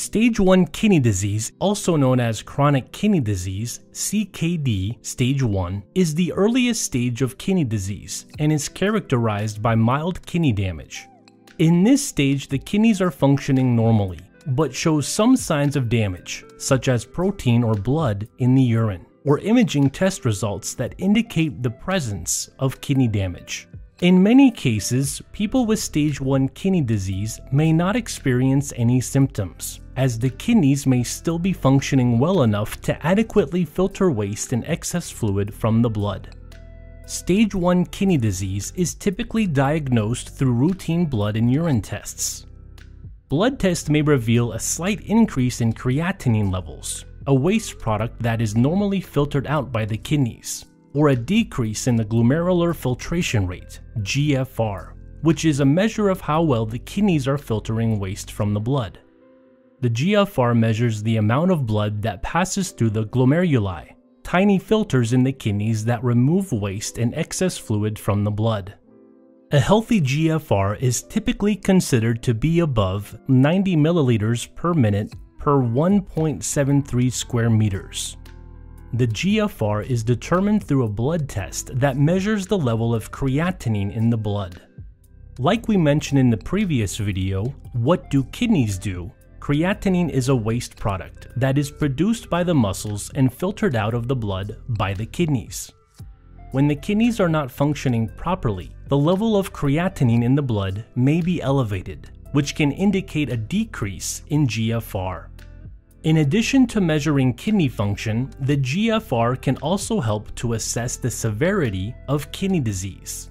Stage 1 kidney disease, also known as chronic kidney disease, CKD stage 1, is the earliest stage of kidney disease and is characterized by mild kidney damage. In this stage, the kidneys are functioning normally, but show some signs of damage, such as protein or blood in the urine, or imaging test results that indicate the presence of kidney damage. In many cases, people with stage 1 kidney disease may not experience any symptoms, as the kidneys may still be functioning well enough to adequately filter waste and excess fluid from the blood. Stage 1 kidney disease is typically diagnosed through routine blood and urine tests. Blood tests may reveal a slight increase in creatinine levels, a waste product that is normally filtered out by the kidneys, or a decrease in the glomerular filtration rate, GFR, which is a measure of how well the kidneys are filtering waste from the blood. The GFR measures the amount of blood that passes through the glomeruli, tiny filters in the kidneys that remove waste and excess fluid from the blood. A healthy GFR is typically considered to be above 90 milliliters per minute per 1.73 square meters. The GFR is determined through a blood test that measures the level of creatinine in the blood. Like we mentioned in the previous video, what do kidneys do? Creatinine is a waste product that is produced by the muscles and filtered out of the blood by the kidneys. When the kidneys are not functioning properly, the level of creatinine in the blood may be elevated, which can indicate a decrease in GFR. In addition to measuring kidney function, the GFR can also help to assess the severity of kidney disease.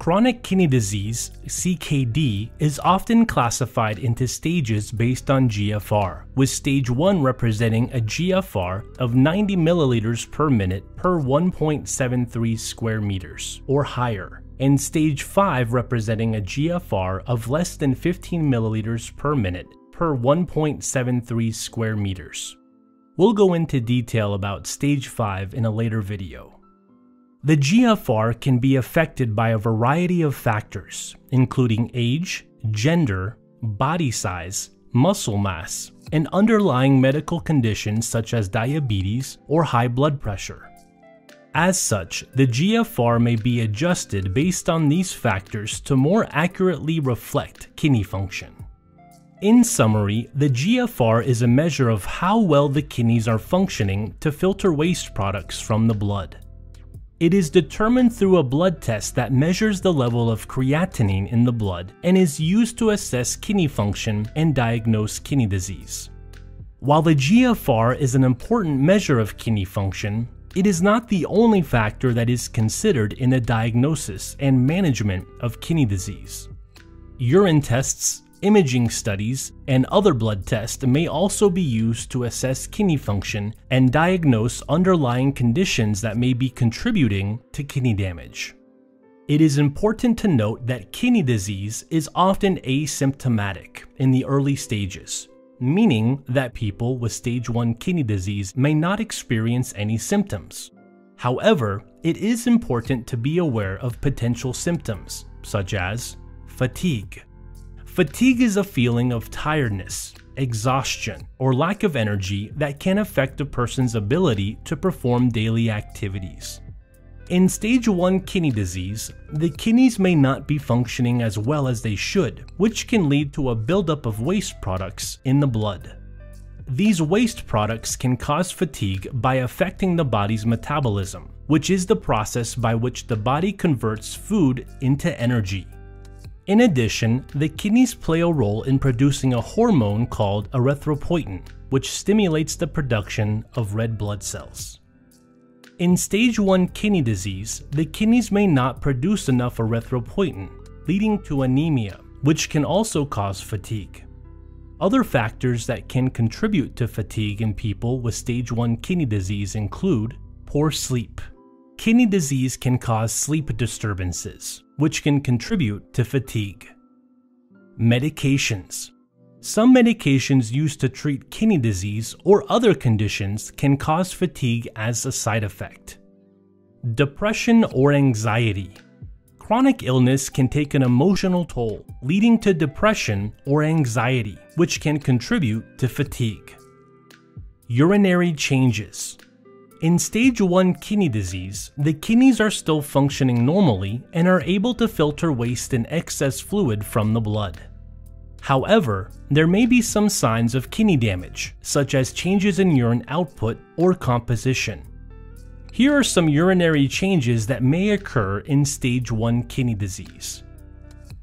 Chronic kidney disease, CKD, is often classified into stages based on GFR, with stage 1 representing a GFR of 90 milliliters per minute per 1.73 square meters or higher, and stage 5 representing a GFR of less than 15 milliliters per minute per 1.73 square meters. We'll go into detail about stage 5 in a later video. The GFR can be affected by a variety of factors, including age, gender, body size, muscle mass, and underlying medical conditions such as diabetes or high blood pressure. As such, the GFR may be adjusted based on these factors to more accurately reflect kidney function. In summary, the GFR is a measure of how well the kidneys are functioning to filter waste products from the blood. It is determined through a blood test that measures the level of creatinine in the blood and is used to assess kidney function and diagnose kidney disease. While the GFR is an important measure of kidney function, it is not the only factor that is considered in the diagnosis and management of kidney disease. Urine tests, imaging studies, and other blood tests may also be used to assess kidney function and diagnose underlying conditions that may be contributing to kidney damage. It is important to note that kidney disease is often asymptomatic in the early stages, meaning that people with stage 1 kidney disease may not experience any symptoms. However, it is important to be aware of potential symptoms, such as fatigue. Fatigue is a feeling of tiredness, exhaustion, or lack of energy that can affect a person's ability to perform daily activities. In stage 1 kidney disease, the kidneys may not be functioning as well as they should, which can lead to a buildup of waste products in the blood. These waste products can cause fatigue by affecting the body's metabolism, which is the process by which the body converts food into energy. In addition, the kidneys play a role in producing a hormone called erythropoietin, which stimulates the production of red blood cells. In stage 1 kidney disease, the kidneys may not produce enough erythropoietin, leading to anemia, which can also cause fatigue. Other factors that can contribute to fatigue in people with stage 1 kidney disease include poor sleep. Kidney disease can cause sleep disturbances, which can contribute to fatigue. Medications. Some medications used to treat kidney disease or other conditions can cause fatigue as a side effect. Depression or anxiety. chronic illness can take an emotional toll, leading to depression or anxiety, which can contribute to fatigue. Urinary changes. In stage 1 kidney disease, the kidneys are still functioning normally and are able to filter waste and excess fluid from the blood. However, there may be some signs of kidney damage, such as changes in urine output or composition. Here are some urinary changes that may occur in stage 1 kidney disease.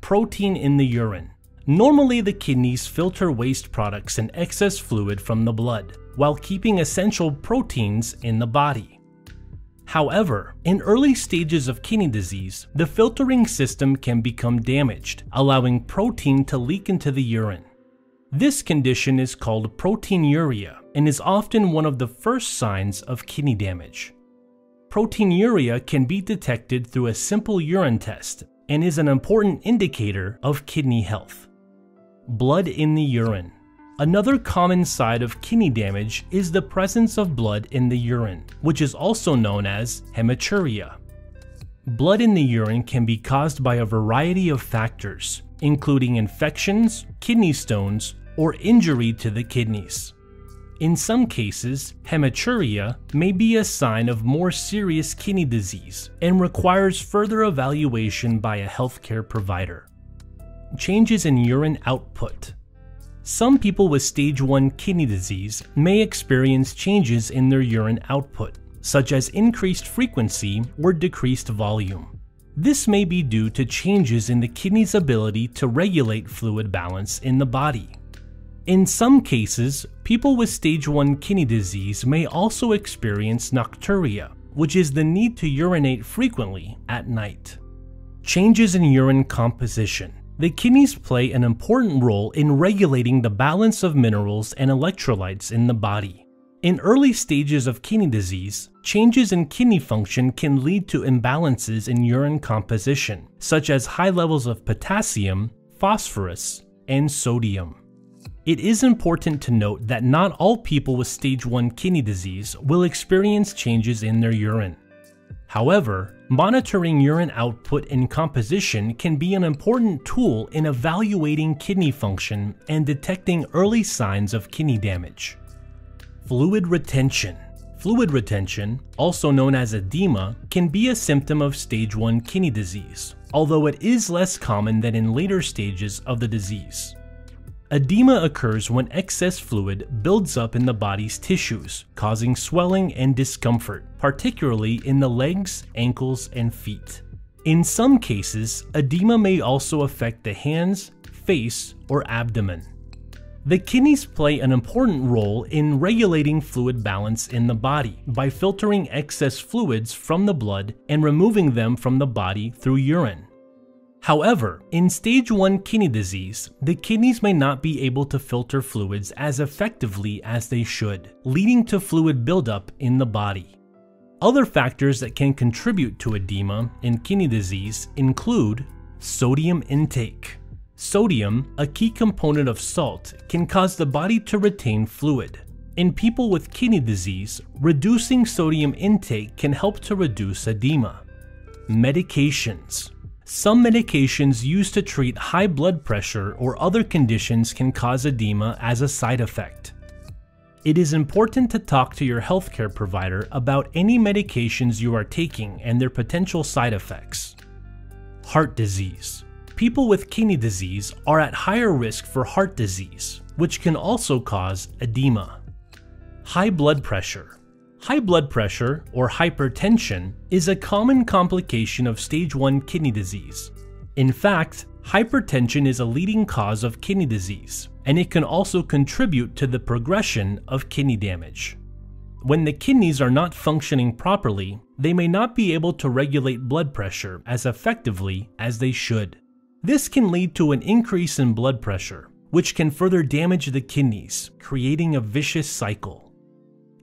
Protein in the urine. Normally, the kidneys filter waste products and excess fluid from the blood, while keeping essential proteins in the body. However, in early stages of kidney disease, the filtering system can become damaged, allowing protein to leak into the urine. This condition is called proteinuria and is often one of the first signs of kidney damage. Proteinuria can be detected through a simple urine test and is an important indicator of kidney health. Blood in the urine. Another common side of kidney damage is the presence of blood in the urine, which is also known as hematuria. Blood in the urine can be caused by a variety of factors, including infections, kidney stones, or injury to the kidneys. In some cases, hematuria may be a sign of more serious kidney disease and requires further evaluation by a healthcare provider. Changes in urine output. Some people with stage 1 kidney disease may experience changes in their urine output, such as increased frequency or decreased volume. This may be due to changes in the kidney's ability to regulate fluid balance in the body. In some cases, people with stage 1 kidney disease may also experience nocturia, which is the need to urinate frequently at night. Changes in urine composition. The kidneys play an important role in regulating the balance of minerals and electrolytes in the body. In early stages of kidney disease, changes in kidney function can lead to imbalances in urine composition, such as high levels of potassium, phosphorus, and sodium. It is important to note that not all people with stage 1 kidney disease will experience changes in their urine. However, monitoring urine output and composition can be an important tool in evaluating kidney function and detecting early signs of kidney damage. Fluid retention. Fluid retention, also known as edema, can be a symptom of stage 1 kidney disease, although it is less common than in later stages of the disease. Edema occurs when excess fluid builds up in the body's tissues, causing swelling and discomfort, particularly in the legs, ankles, and feet. In some cases, edema may also affect the hands, face, or abdomen. The kidneys play an important role in regulating fluid balance in the body by filtering excess fluids from the blood and removing them from the body through urine. However, in stage 1 kidney disease, the kidneys may not be able to filter fluids as effectively as they should, leading to fluid buildup in the body. Other factors that can contribute to edema in kidney disease include sodium intake. Sodium, a key component of salt, can cause the body to retain fluid. In people with kidney disease, reducing sodium intake can help to reduce edema. Medications. Some medications used to treat high blood pressure or other conditions can cause edema as a side effect. It is important to talk to your healthcare provider about any medications you are taking and their potential side effects. Heart disease. People with kidney disease are at higher risk for heart disease, which can also cause edema. High blood pressure. High blood pressure, or hypertension, is a common complication of stage 1 kidney disease. In fact, hypertension is a leading cause of kidney disease, and it can also contribute to the progression of kidney damage. When the kidneys are not functioning properly, they may not be able to regulate blood pressure as effectively as they should. This can lead to an increase in blood pressure, which can further damage the kidneys, creating a vicious cycle.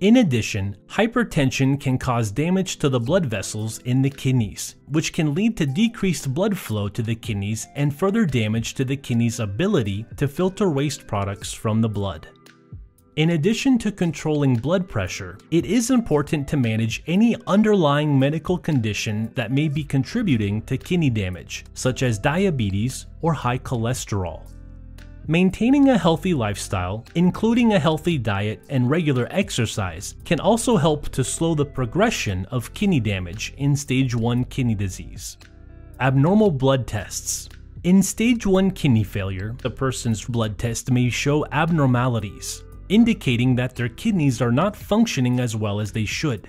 In addition, hypertension can cause damage to the blood vessels in the kidneys, which can lead to decreased blood flow to the kidneys and further damage to the kidneys' ability to filter waste products from the blood. In addition to controlling blood pressure, it is important to manage any underlying medical condition that may be contributing to kidney damage, such as diabetes or high cholesterol. Maintaining a healthy lifestyle, including a healthy diet and regular exercise, can also help to slow the progression of kidney damage in stage 1 kidney disease. Abnormal blood tests. In stage 1 kidney failure, the person's blood test may show abnormalities, indicating that their kidneys are not functioning as well as they should.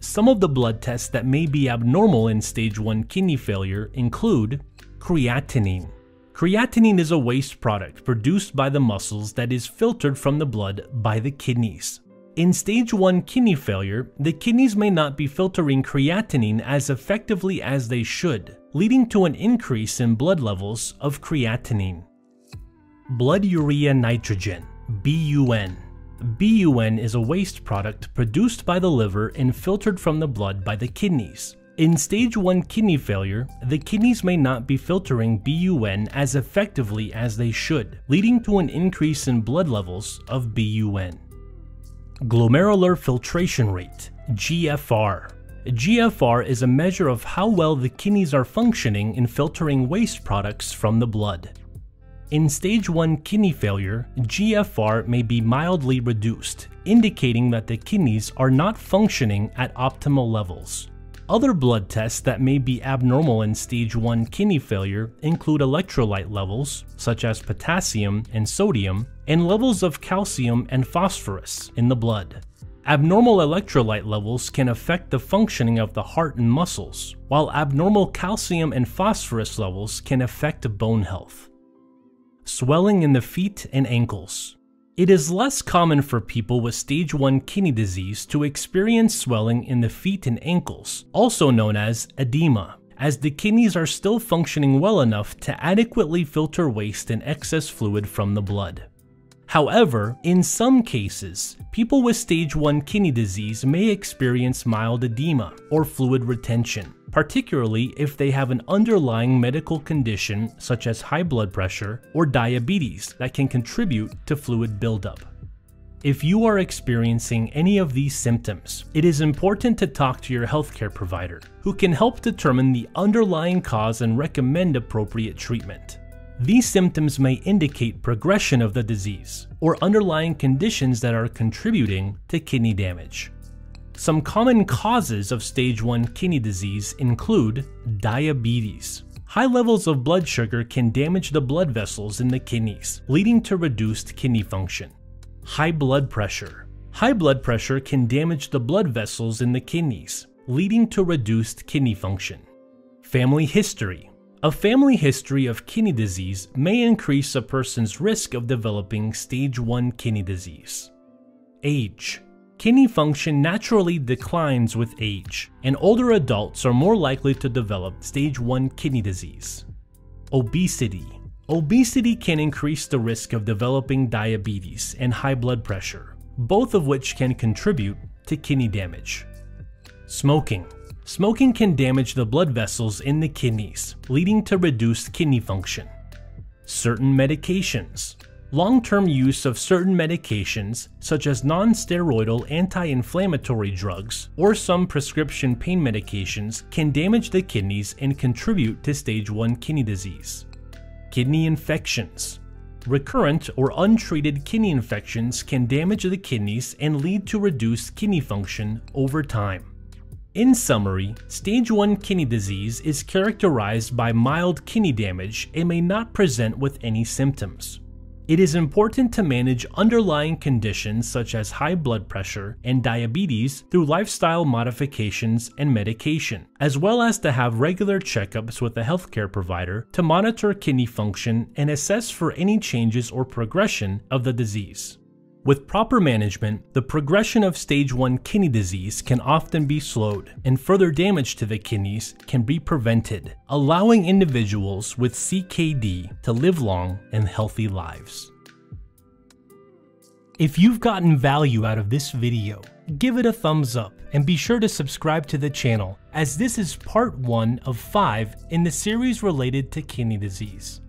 Some of the blood tests that may be abnormal in stage 1 kidney failure include creatinine. Creatinine is a waste product produced by the muscles that is filtered from the blood by the kidneys. In stage 1 kidney failure, the kidneys may not be filtering creatinine as effectively as they should, leading to an increase in blood levels of creatinine. Blood urea nitrogen. BUN. BUN is a waste product produced by the liver and filtered from the blood by the kidneys. In stage 1 kidney failure, the kidneys may not be filtering BUN as effectively as they should, leading to an increase in blood levels of BUN. Glomerular filtration rate, GFR. GFR is a measure of how well the kidneys are functioning in filtering waste products from the blood. In stage 1 kidney failure, GFR may be mildly reduced, indicating that the kidneys are not functioning at optimal levels. Other blood tests that may be abnormal in stage 1 kidney failure include electrolyte levels, such as potassium and sodium, and levels of calcium and phosphorus in the blood. Abnormal electrolyte levels can affect the functioning of the heart and muscles, while abnormal calcium and phosphorus levels can affect bone health. Swelling in the feet and ankles. It is less common for people with stage 1 kidney disease to experience swelling in the feet and ankles, also known as edema, as the kidneys are still functioning well enough to adequately filter waste and excess fluid from the blood. However, in some cases, people with stage 1 kidney disease may experience mild edema or fluid retention, particularly if they have an underlying medical condition such as high blood pressure or diabetes that can contribute to fluid buildup. If you are experiencing any of these symptoms, it is important to talk to your healthcare provider, who can help determine the underlying cause and recommend appropriate treatment. These symptoms may indicate progression of the disease or underlying conditions that are contributing to kidney damage. Some common causes of stage 1 kidney disease include diabetes. High levels of blood sugar can damage the blood vessels in the kidneys, leading to reduced kidney function. High blood pressure. High blood pressure can damage the blood vessels in the kidneys, leading to reduced kidney function. Family history. A family history of kidney disease may increase a person's risk of developing stage 1 kidney disease. Age. Kidney function naturally declines with age, and older adults are more likely to develop stage 1 kidney disease. Obesity. Obesity can increase the risk of developing diabetes and high blood pressure, both of which can contribute to kidney damage. Smoking. Smoking can damage the blood vessels in the kidneys, leading to reduced kidney function. Certain medications. Long-term use of certain medications, such as non-steroidal anti-inflammatory drugs or some prescription pain medications, can damage the kidneys and contribute to stage 1 kidney disease. Kidney infections. Recurrent or untreated kidney infections can damage the kidneys and lead to reduced kidney function over time. In summary, stage 1 kidney disease is characterized by mild kidney damage and may not present with any symptoms. It is important to manage underlying conditions such as high blood pressure and diabetes through lifestyle modifications and medication, as well as to have regular checkups with a healthcare provider to monitor kidney function and assess for any changes or progression of the disease. With proper management, the progression of stage 1 kidney disease can often be slowed, and further damage to the kidneys can be prevented, allowing individuals with CKD to live long and healthy lives. If you've gotten value out of this video, give it a thumbs up and be sure to subscribe to the channel, as this is part 1 of 5 in the series related to kidney disease.